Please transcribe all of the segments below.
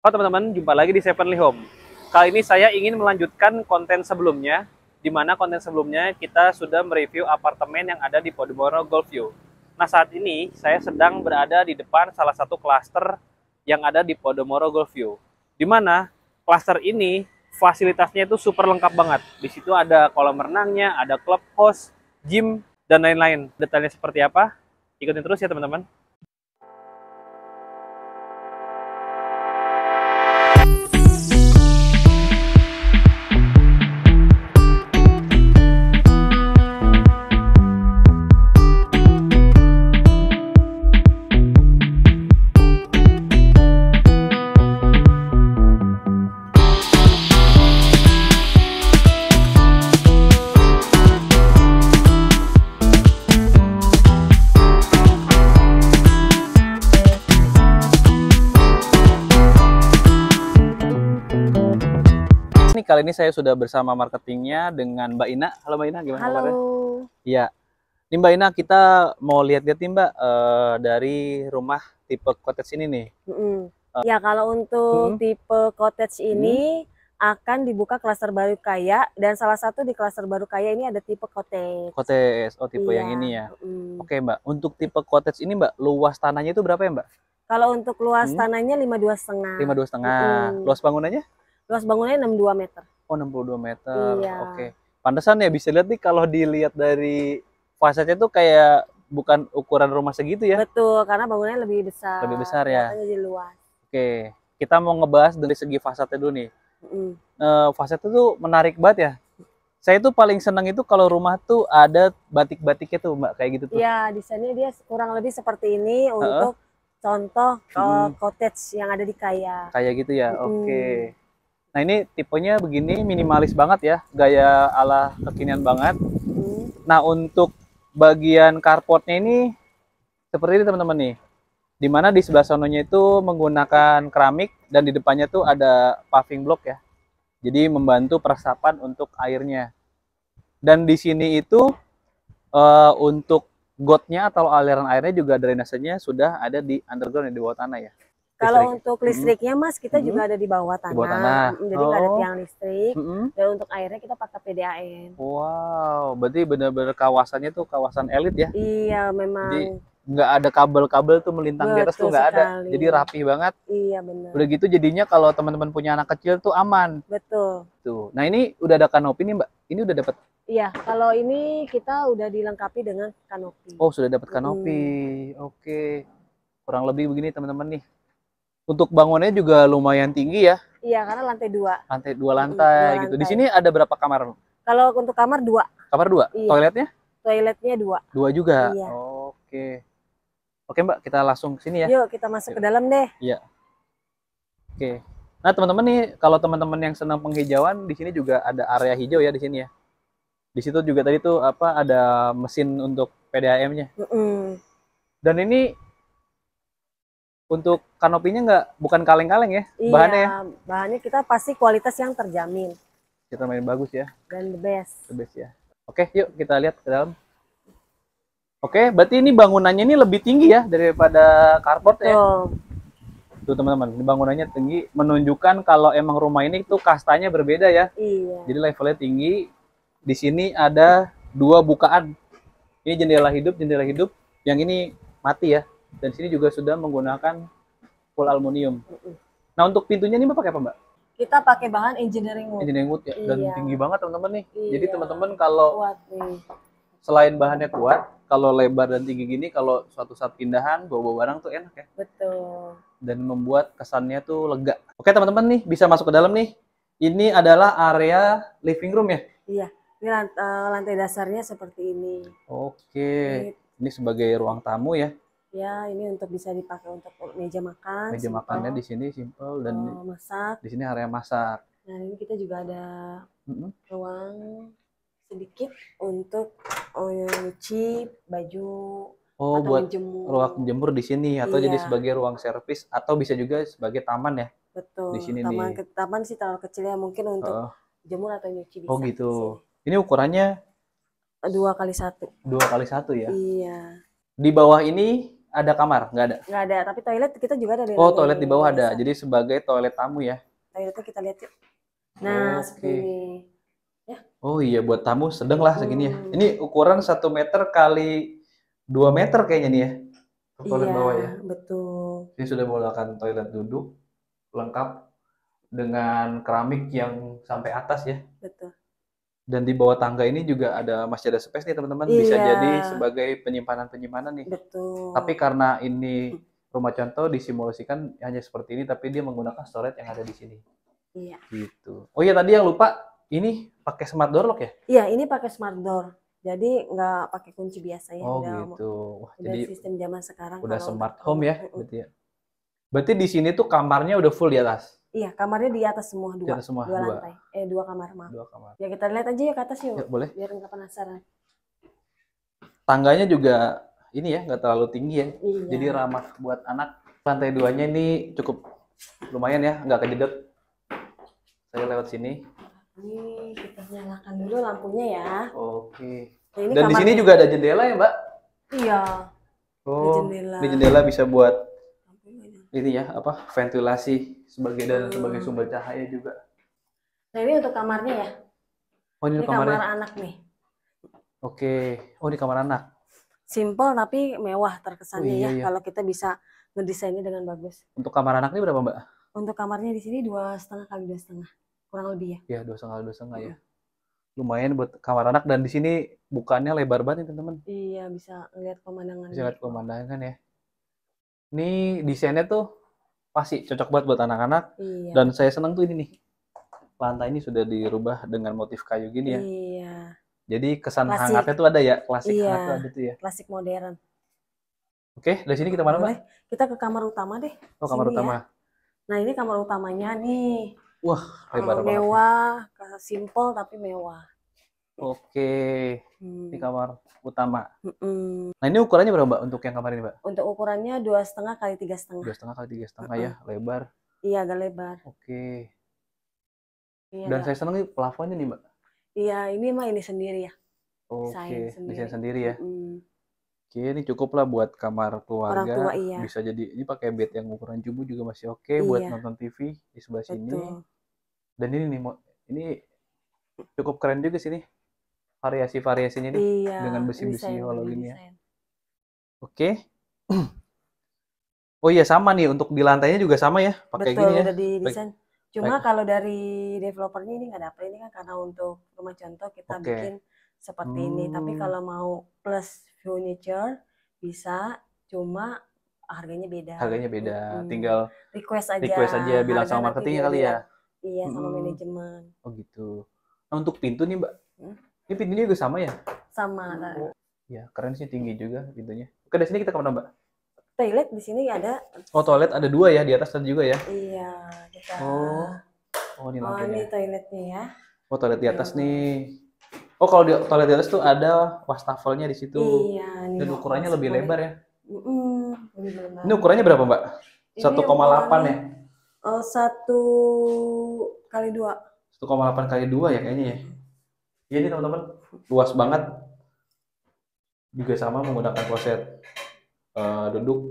Halo teman-teman, jumpa lagi di Sevenly Home. Kali ini saya ingin melanjutkan konten sebelumnya, di mana konten sebelumnya kita sudah mereview apartemen yang ada di Podomoro Golf View. Nah, saat ini saya sedang berada di depan salah satu klaster yang ada di Podomoro Golf View. Di mana klaster ini fasilitasnya itu super lengkap banget. Di situ ada kolam renangnya, ada clubhouse, gym, dan lain-lain. Detailnya seperti apa? Ikutin terus ya teman-teman. Kali ini saya sudah bersama marketingnya dengan Mbak Ina. Halo Mbak Ina, gimana kabarnya? Iya. Ini Mbak Ina, kita mau lihat-lihat nih Mbak, dari rumah tipe cottage ini nih. Ya, kalau untuk tipe cottage ini akan dibuka klaster baru Khaya, dan salah satu di klaster baru Khaya ini ada tipe cottage. Cottage, oh tipe yang ini ya. Oke Mbak, untuk tipe cottage ini Mbak, luas tanahnya itu berapa ya Mbak? Kalau untuk luas tanahnya 52,5. 52,5. Luas bangunannya? Luas bangunannya 62 meter. Oh, 62 meter. Iya. Oke. Pantesan ya bisa lihat nih, kalau dilihat dari fasadnya tuh kayak bukan ukuran rumah segitu ya. Betul, karena bangunannya lebih besar. Lebih besar ya. Jadi luas. Oke. Kita mau ngebahas dari segi fasadnya dulu nih. Fasadnya tuh menarik banget ya. Saya tuh paling seneng itu kalau rumah tuh ada batik-batiknya tuh Mbak, kayak gitu tuh. Iya, desainnya dia kurang lebih seperti ini untuk contoh cottage yang ada di Khaya. Kayak gitu ya. Oke. Nah ini tipenya begini, minimalis banget ya, gaya ala kekinian banget. Nah untuk bagian carportnya ini seperti ini teman-teman nih, dimana di sebelah sononya itu menggunakan keramik dan di depannya tuh ada paving block ya, jadi membantu peresapan untuk airnya. Dan di sini itu untuk gotnya atau aliran airnya juga drainasenya sudah ada di underground, di bawah tanah ya. Kalau untuk listriknya Mas, kita juga ada di bawah tanah, jadi nggak ada tiang listrik. Dan untuk airnya kita pakai PDAM. Wow, berarti benar-benar kawasannya tuh kawasan elit ya? Iya, memang. Nggak ada kabel-kabel tuh melintang di atas tuh nggak ada, jadi rapi banget. Iya benar. Udah gitu jadinya kalau teman-teman punya anak kecil tuh aman. Betul. Tuh, nah ini udah ada kanopi nih Mbak, ini udah dapat? Iya, kalau ini kita udah dilengkapi dengan kanopi. Oh sudah dapat kanopi, oke. Kurang lebih begini teman-teman nih. Untuk bangunannya juga lumayan tinggi ya? Iya, karena lantai 2. Lantai 2 gitu. Di sini ada berapa kamar? Kalau untuk kamar 2. Kamar 2? Iya. Toiletnya? Toiletnya 2. 2 juga? Iya. Oke. Oke Mbak, kita langsung ke sini ya. Yuk, kita masuk ke dalam deh. Iya. Oke. Nah teman-teman nih, kalau teman-teman yang senang penghijauan, di sini juga ada area hijau ya di sini ya. Di situ juga tadi tuh apa ada mesin untuk PDAM-nya. Dan ini untuk kanopinya nggak, bukan kaleng-kaleng ya? Iya, bahannya ya? Bahannya kita pasti kualitas yang terjamin. Kita main bagus ya? Dan the best. The best ya. Oke, yuk kita lihat ke dalam. Oke, berarti ini bangunannya ini lebih tinggi ya daripada carport ya? Tuh teman-teman, bangunannya tinggi, menunjukkan kalau emang rumah ini tuh kastanya berbeda ya? Iya. Jadi levelnya tinggi. Di sini ada 2 bukaan. Ini jendela hidup, yang ini mati ya? Dan sini juga sudah menggunakan full aluminium. Nah untuk pintunya ini Mbak pakai apa Mbak? Kita pakai bahan engineering wood. Engineering wood ya, dan tinggi banget teman-teman nih. Jadi teman-teman kalau selain bahannya kuat, kalau lebar dan tinggi gini, kalau suatu saat pindahan bawa-bawa barang tuh enak ya. Betul. Dan membuat kesannya tuh lega. Oke teman-teman nih, bisa masuk ke dalam nih. Ini adalah area living room ya? Iya. Ini lantai dasarnya seperti ini. Oke. Ini sebagai ruang tamu ya. Ya, ini untuk bisa dipakai untuk meja makan. Meja makannya di sini simpel dan masak. Di sini area masak. Nah, ini kita juga ada ruang sedikit untuk nyuci baju atau buat menjemur. Ruang jemur di sini atau jadi sebagai ruang servis atau bisa juga sebagai taman ya. Betul. Di sini taman, taman sih terlalu kecil ya, mungkin untuk jemur atau nyuci bisa. Oh gitu. Ini ukurannya 2x1. 2x1 ya. Iya. Di bawah ini ada kamar? Nggak ada? Nggak ada, tapi toilet kita juga ada. Oh, toilet di bawah ada. Jadi sebagai toilet tamu ya? Toiletnya kita lihat yuk. Nah, seperti ini. Ya. Oh iya, buat tamu sedang lah segini ya. Ini ukuran 1 meter kali 2 meter kayaknya nih ya? Toilet iya, bawah ya? Betul. Ini sudah menggunakan toilet duduk, lengkap dengan keramik yang sampai atas ya? Betul. Dan di bawah tangga ini juga ada masih ada space nih teman-teman, bisa jadi sebagai penyimpanan-penyimpanan nih. Betul. Tapi karena ini rumah contoh disimulasikan hanya seperti ini, tapi dia menggunakan storage yang ada di sini. Iya. Gitu. Oh iya tadi yang lupa, ini pakai smart door lock ya? Iya, ini pakai smart door. Jadi nggak pakai kunci biasa ya. Oh gitu. Wah, jadi sistem zaman sekarang. Udah smart home ya, berarti ya. Berarti di sini tuh kamarnya udah full di atas. Iya, kamarnya di atas semua, dua lantai. Dua kamar, maaf. Dua kamar. Ya kita lihat aja ya ke atas yuk. Ya, boleh. Biar nggak penasaran. Tangganya juga ini ya, nggak terlalu tinggi ya. Iya. Jadi ramah buat anak. Lantai duanya ini cukup lumayan ya, nggak kejedot. Saya lewat sini. Ini kita nyalakan dulu lampunya ya. Oke. Nah, ini dan di sini juga ada jendela ya, Mbak? Iya. Oh, ini jendela bisa buat ini ya, apa, ventilasi sebagai dan sebagai sumber cahaya juga. Nah ini untuk kamarnya ya. Oh ini kamar anak nih. Oke, oh ini kamar anak. Simple tapi mewah terkesannya. Oh, iya, ya. Kalau kita bisa ngedesainnya dengan bagus. Untuk kamar anak ini berapa Mbak? Untuk kamarnya di sini 2,5 kali 2,5 kurang lebih ya. Iya 2,5 kali 2,5 ya. Lumayan buat kamar anak dan di sini bukannya lebar banget ya, teman-teman. Iya bisa lihat pemandangan. Bisa lihat pemandangan ya. Ini desainnya tuh pasti cocok banget buat anak-anak. Iya. Dan saya senang tuh ini nih. Lantai ini sudah dirubah dengan motif kayu gini ya. Iya. Jadi kesan klasik. Hangatnya tuh ada ya, klasik iya, hangat tuh ada tuh ya. Klasik modern. Oke, dari sini kita mana Mbak? Kita ke kamar utama deh. Oh, kamar utama. Ya. Nah, ini kamar utamanya nih. Wah, lebar banget. Mewah, simple tapi mewah. Oke, di kamar utama. Nah ini ukurannya berapa Mbak untuk yang kamar ini Mbak? Untuk ukurannya 2,5 kali 3,5. 2,5 kali 3,5 ya, lebar. Iya agak lebar. Oke. Iya, dan saya senang plafonnya nih Mbak. Iya ini mah ini sendiri ya. Oke, desain sendiri ya. Oke ini cukup lah buat kamar keluarga. Orang tua, iya. Bisa jadi ini pakai bed yang ukuran jumbo juga masih oke buat nonton TV di sebelah sini. Dan ini nih ini cukup keren juga sini. Variasi-variasinya nih dengan besi-besi kalau gini ya. Oke. Oh iya sama nih untuk di lantainya juga sama ya pakai gini ya. Betul, udah didesain. Cuma kalau dari developernya ini nggak dapet ini kan karena untuk rumah contoh kita bikin seperti ini. Tapi kalau mau plus furniture bisa, cuma harganya beda. Harganya beda. Tinggal request aja. Request aja bilang sama marketingnya kali ya. Iya sama manajemen. Oh gitu. Nah untuk pintu nih Mbak. Ini pintunya juga sama ya? Sama. Ya keren sih tinggi juga pintunya. Oke dari sini kita kemana Mbak? Toilet di sini ada. Oh toilet ada dua ya di atas ada juga ya? Iya. Kita... Oh ini lampunya. Oh ini toiletnya ya? Oh toilet di atas nih. Oh kalau di toilet di atas tuh ada wastafelnya di situ. Iya. Dan ukurannya lebih lebar ya? Lebih lebar. Ini ukurannya berapa Mbak? 1,8 ya? 1 kali 2. 1,8 kali 2 ya kayaknya ya? Iya nih teman-teman, luas banget. Juga sama menggunakan kloset duduk.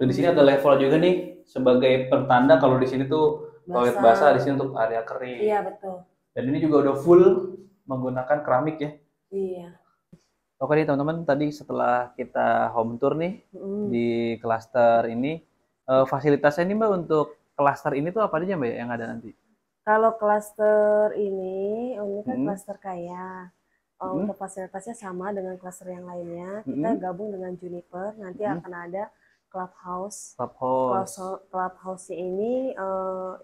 Dan di sini ada level juga nih sebagai pertanda kalau di sini tuh toilet basah, di sini untuk area kering. Iya betul. Dan ini juga udah full menggunakan keramik ya. Iya. Oke nih teman-teman, tadi setelah kita home tour nih di klaster ini, fasilitasnya ini Mbak untuk klaster ini tuh apa aja Mbak yang ada nanti? Kalau klaster ini kan klaster Khaya. Untuk fasilitasnya sama dengan klaster yang lainnya. Kita gabung dengan Juniper. Nanti akan ada clubhouse. Clubhouse ini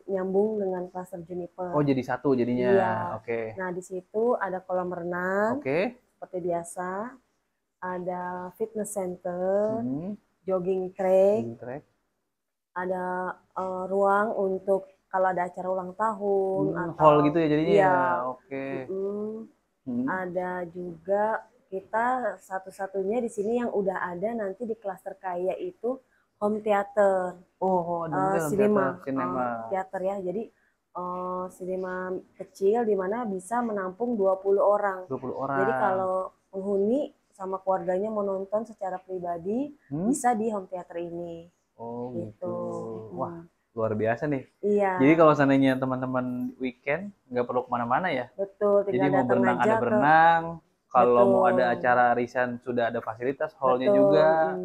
nyambung dengan klaster Juniper. Oh jadi satu jadinya. Iya. Oke. Nah di situ ada kolam renang. Seperti biasa. Ada fitness center, jogging track. Ada ruang untuk kalau ada acara ulang tahun atau hall gitu ya jadinya ya, ada juga kita satu-satunya di sini yang udah ada nanti di klaster Khaya itu home theater. Cinema theater ya, jadi cinema kecil di mana bisa menampung 20 orang. Jadi kalau penghuni sama keluarganya mau nonton secara pribadi bisa di home theater ini. Oh gitu. Wah, luar biasa nih. Iya. Jadi kalau seandainya teman-teman weekend nggak perlu kemana-mana ya. Betul. Jadi mau berenang ada berenang. Kalau mau ada acara arisan sudah ada fasilitas hallnya juga.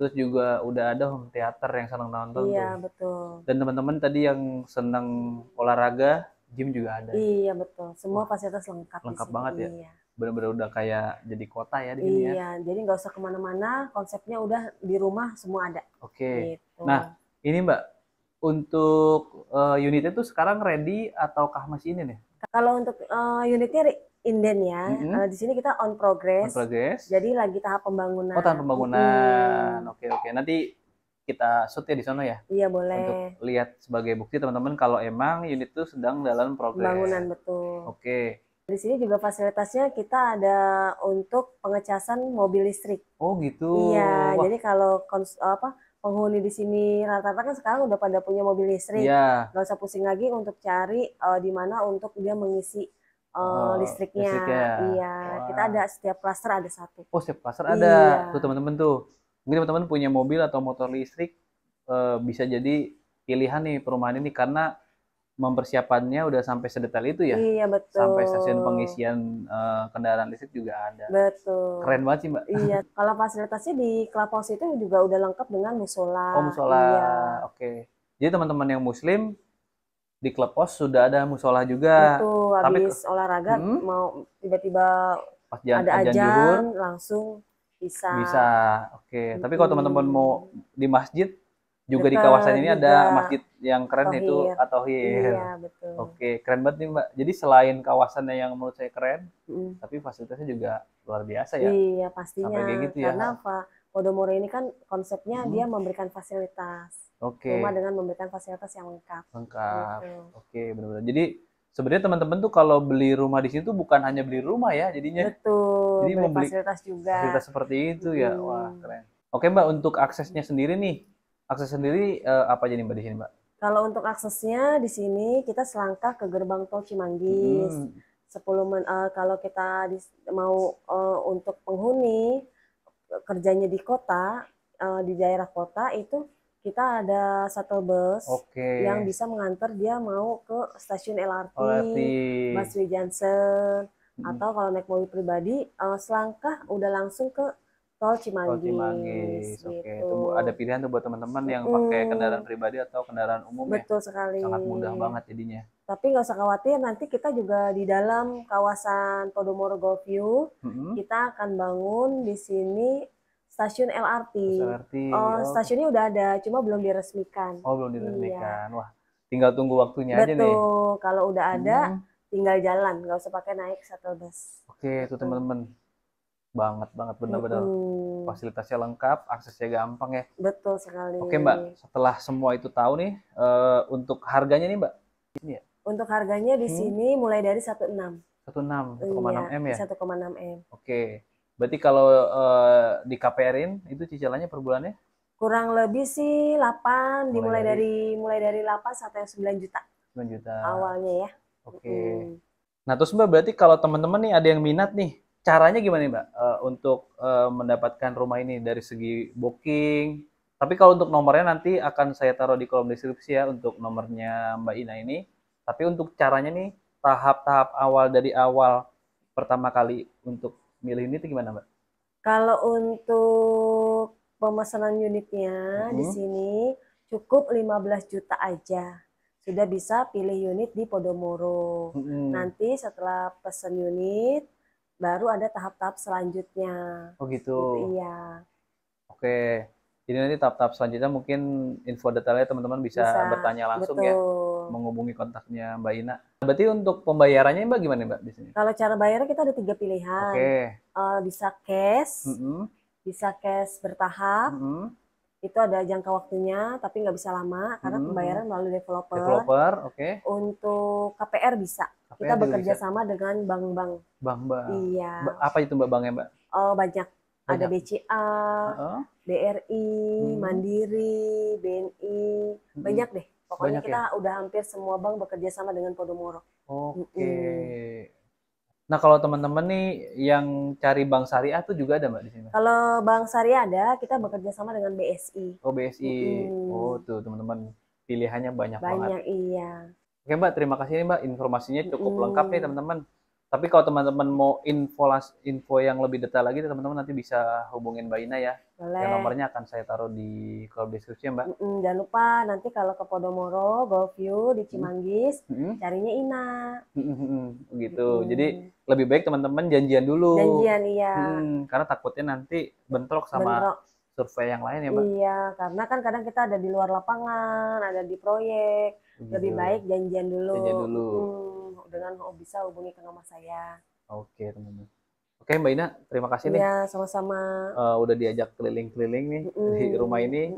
Terus juga udah ada home theater yang senang nonton. Iya, betul. Dan teman-teman tadi yang senang olahraga, gym juga ada. Iya, betul. Semua fasilitas lengkap. Lengkap banget ya. Iya. Benar-benar udah kayak jadi kota ya. Iya, ya. Jadi nggak usah kemana-mana, konsepnya udah di rumah semua ada. Oke. Gitu. Nah, ini Mbak, untuk unitnya tuh sekarang ready ataukah masih ini nih? Kalau untuk unitnya inden ya. Di sini kita on progress. On progress. Jadi lagi tahap pembangunan. Oh, tahap pembangunan. Oke. Nanti kita shoot ya di sana ya. Iya, boleh. Untuk lihat sebagai bukti teman-teman kalau emang unit itu sedang dalam progres. Pembangunan, betul. Oke. Di sini juga fasilitasnya kita ada untuk pengecasan mobil listrik. Oh, gitu. Iya, jadi kalau penghuni di sini rata-rata kan sekarang udah pada punya mobil listrik. Iya. Gak usah pusing lagi untuk cari di mana untuk dia mengisi listriknya. Iya, kita ada setiap klaster ada satu. Oh, setiap klaster ada. Iya. Tuh teman-teman tuh. Mungkin teman-teman punya mobil atau motor listrik bisa jadi pilihan nih perumahan ini karena mempersiapannya udah sampai sedetail itu ya. Iya, betul. Sampai stasiun pengisian kendaraan listrik juga ada. Betul. Keren banget sih, Mbak. Iya, kalau fasilitasnya di Club House itu juga udah lengkap dengan musola. Oh, musola. Iya. Oke. Jadi teman-teman yang muslim di Club House sudah ada musola juga. Betul, habis olahraga mau tiba-tiba ada ajan langsung bisa. Bisa, oke. Tapi kalau teman-teman mau di masjid juga di kawasan ini ada masjid yang keren itu At-Tohir. Iya, betul. Oke, keren banget nih Mbak. Jadi selain kawasannya yang menurut saya keren, tapi fasilitasnya juga luar biasa ya. Iya, pastinya. Sampai kayak gitu ya. Karena Podomoro ini kan konsepnya dia memberikan fasilitas. Oke. Cuma dengan memberikan fasilitas yang lengkap. Lengkap. Gitu. Oke, benar-benar. Jadi sebenarnya teman-teman tuh kalau beli rumah di sini tuh bukan hanya beli rumah ya, jadinya. Betul. Jadi membeli fasilitas juga. Fasilitas seperti itu ya, wah keren. Oke Mbak, untuk aksesnya sendiri nih, akses sendiri apa jadi Mbak di sini Mbak? Kalau untuk aksesnya di sini kita selangkah ke gerbang tol Cimanggis. 10 menit kalau kita mau untuk penghuni kerjanya di kota di daerah kota itu. Kita ada shuttle bus yang bisa mengantar dia mau ke stasiun LRT. Mas Wijansen, atau kalau naik mobil pribadi selangkah udah langsung ke tol Cimanggis. Gitu. Oke, itu ada pilihan tuh buat teman-teman yang pakai kendaraan pribadi atau kendaraan umum. Betul sekali. Sangat mudah banget jadinya. Tapi nggak usah khawatir, nanti kita juga di dalam kawasan Podomoro Golf View kita akan bangun di sini. Stasiun LRT. Stasiunnya udah ada, cuma belum diresmikan. Oh, belum diresmikan. Iya. Wah, tinggal tunggu waktunya aja nih. Betul. Kalau udah ada, tinggal jalan, nggak usah pakai naik shuttle bus. Oke, itu teman-teman. Banget benar-benar. Fasilitasnya lengkap, aksesnya gampang ya. Betul sekali. Oke, Mbak. Setelah semua itu tahu nih, untuk harganya nih, Mbak. Ini ya? Untuk harganya di sini mulai dari 1,6. 1,6 M ya. 1,6 M. Oke. Berarti kalau di KPR-in itu cicilannya per bulannya? Kurang lebih sih 8, mulai dari 8 sampai 9 juta. 9 juta. Awalnya ya. Oke. Nah, terus Mbak berarti kalau teman-teman nih ada yang minat nih, caranya gimana nih Mbak untuk mendapatkan rumah ini dari segi booking? Tapi kalau untuk nomornya nanti akan saya taruh di kolom deskripsi ya untuk nomornya Mbak Ina ini. Tapi untuk caranya nih tahap-tahap awal dari awal pertama kali untuk milih ini tuh gimana Mbak? Kalau untuk pemesanan unitnya di sini cukup 15 juta aja. Sudah bisa pilih unit di Podomoro. Nanti setelah pesan unit baru ada tahap-tahap selanjutnya. Oh gitu. Iya. Oke. Jadi nanti tahap-tahap selanjutnya mungkin info detailnya teman-teman bisa bertanya langsung ya. Menghubungi kontaknya Mbak Ina. Berarti untuk pembayarannya Mbak gimana Mbak di sini? Kalau cara bayarnya kita ada 3 pilihan. Bisa cash, bisa cash bertahap. Itu ada jangka waktunya, tapi nggak bisa lama karena pembayaran melalui developer. Untuk KPR bisa. KPR kita bekerja sama dengan bank-bank. Bank-bank. Iya. Apa itu Mbak banknya Mbak? Banyak. Ada BCA, BRI, Mandiri, BNI, banyak deh. Pokoknya kita udah hampir semua bank bekerja sama dengan Podomoro. Oke. Nah, kalau teman-teman nih yang cari bank syariah tuh juga ada Mbak di sini? Kalau bank syariah ada, kita bekerja sama dengan BSI. Oh, BSI. Oh, tuh teman-teman, pilihannya banyak banget. Banyak, iya. Oke Mbak, terima kasih nih Mbak, informasinya cukup lengkap nih teman-teman. Tapi kalau teman-teman mau info yang lebih detail lagi, teman-teman nanti bisa hubungin Mbak Ina ya. Boleh. Dan nomornya akan saya taruh di kolom deskripsi Mbak. Jangan lupa nanti kalau ke Podomoro Golf View di Cimanggis, carinya Ina. Gitu. Jadi lebih baik teman-teman janjian dulu. Janjian, iya. Karena takutnya nanti bentrok sama survei yang lain ya Mbak. Iya, karena kan kadang kita ada di luar lapangan, ada di proyek. Gitu. Lebih baik janjian dulu. Janjian dulu. Dengan bisa hubungi ke nomor saya. Oke, teman-teman. Oke Mbak Ina, terima kasih nih. Ya, sama-sama. Udah diajak keliling-keliling nih di rumah ini.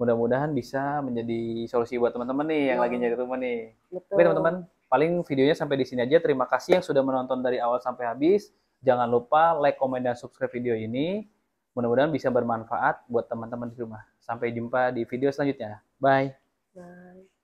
Mudah-mudahan bisa menjadi solusi buat teman-teman nih yang lagi nyari rumah nih. Betul. Oke teman-teman, paling videonya sampai di sini aja. Terima kasih yang sudah menonton dari awal sampai habis. Jangan lupa like, komen, dan subscribe video ini. Mudah-mudahan bisa bermanfaat buat teman-teman di rumah. Sampai jumpa di video selanjutnya. Bye. Bye.